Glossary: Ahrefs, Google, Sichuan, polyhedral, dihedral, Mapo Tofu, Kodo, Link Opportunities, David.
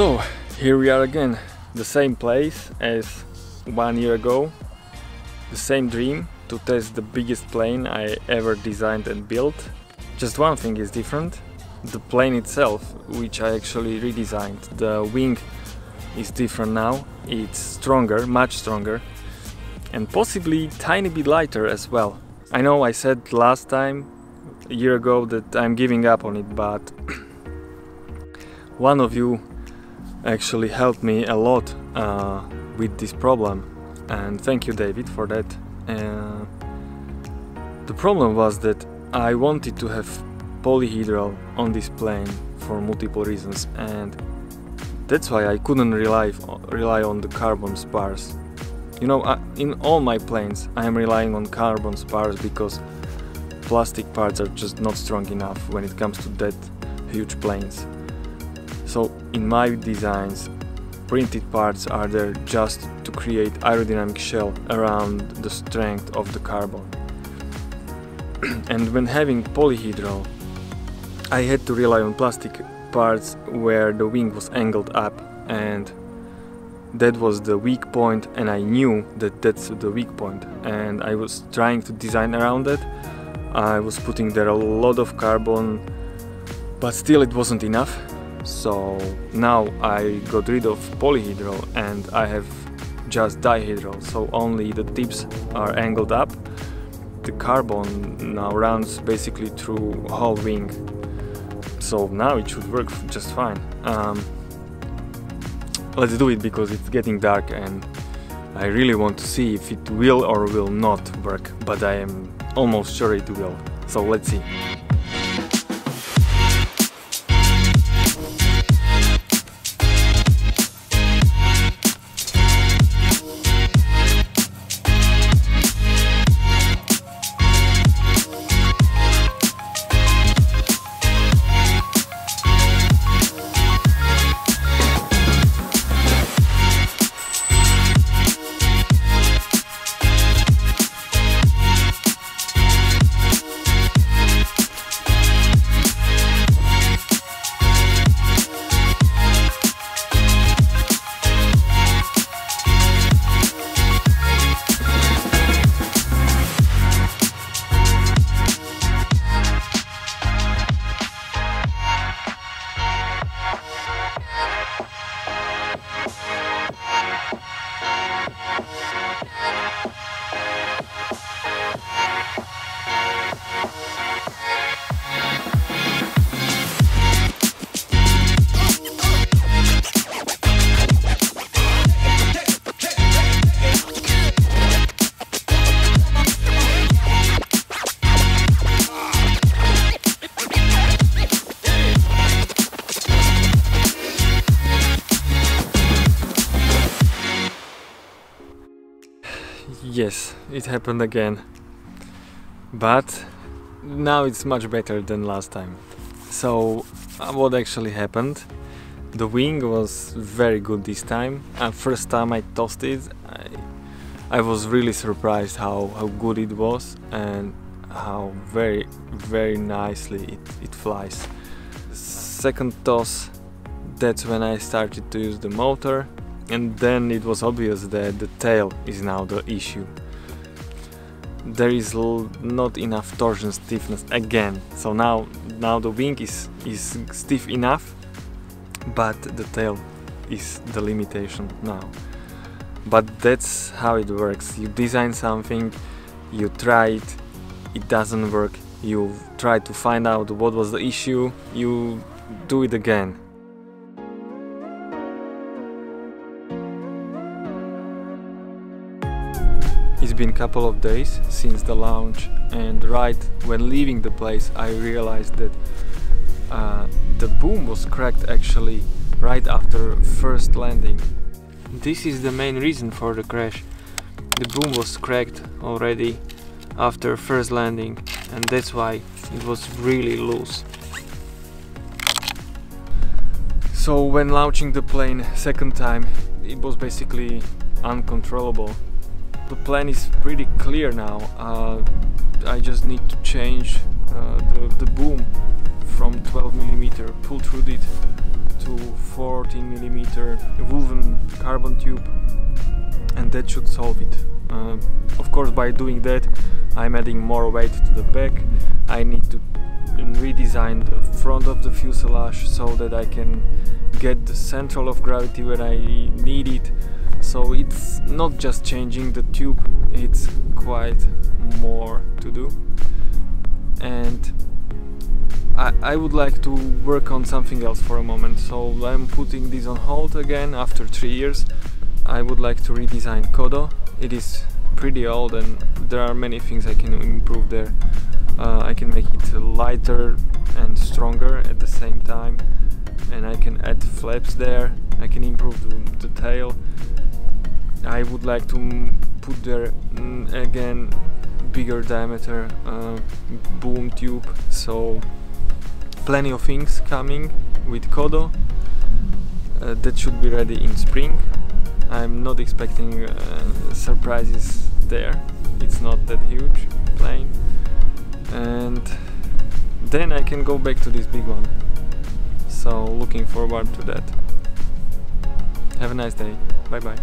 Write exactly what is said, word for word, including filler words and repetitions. So here we are again, the same place as one year ago, the same dream to test the biggest plane I ever designed and built. Just one thing is different, the plane itself, which I actually redesigned. The wing is different now, it's stronger, much stronger, and possibly tiny bit lighter as well. I know I said last time, a year ago, that I'm giving up on it, but one of you actually helped me a lot uh, with this problem, and thank you, David, for that. Uh, the problem was that I wanted to have polyhedral on this plane for multiple reasons, and that's why I couldn't rely, rely on the carbon spars. You know, I, in all my planes I am relying on carbon spars because plastic parts are just not strong enough when it comes to that huge planes. So in my designs, printed parts are there just to create aerodynamic shell around the strength of the carbon. And when having polyhedral, I had to rely on plastic parts where the wing was angled up, and that was the weak point, and I knew that that's the weak point, and I was trying to design around it. I was putting there a lot of carbon, but still it wasn't enough. So now I got rid of polyhedral and I have just dihedral, so only the tips are angled up. The carbon now runs basically through whole wing, so now it should work just fine. Um, let's do it, because it's getting dark and I really want to see if it will or will not work, but I am almost sure it will, so let's see. Yes, it happened again, but now it's much better than last time. So uh, what actually happened? The wing was very good this time. Uh, first time I tossed it, I, I was really surprised how, how good it was and how very, very nicely it, it flies. Second toss, that's when I started to use the motor. And then it was obvious that the tail is now the issue. There is l not enough torsion stiffness again. So now, now the wing is, is stiff enough, but the tail is the limitation now. But that's how it works. You design something, you try it, it doesn't work, you try to find out what was the issue, you do it again. It's been a couple of days since the launch, and right when leaving the place I realized that uh, the boom was cracked actually right after first landing. This is the main reason for the crash. The boom was cracked already after first landing, and that's why it was really loose. So when launching the plane second time, it was basically uncontrollable. The plan is pretty clear now. Uh, I just need to change uh, the, the boom from twelve millimeter pull through it to fourteen millimeter woven carbon tube, and that should solve it. Uh, of course, by doing that I'm adding more weight to the back. I need to redesign the front of the fuselage so that I can get the central of gravity when I need it. So it's not just changing the tube, it's quite more to do. And I, I would like to work on something else for a moment, so I'm putting this on hold again after three years. I would like to redesign Kodo. It is pretty old and there are many things I can improve there. Uh, I can make it lighter and stronger at the same time, and I can add flaps there. I can improve the, the tail. I would like to put there again bigger diameter uh, boom tube. So plenty of things coming with Kodo uh, that should be ready in spring. I'm not expecting uh, surprises there. It's not that huge plane, and then I can go back to this big one. So looking forward to that. Have a nice day. Bye bye.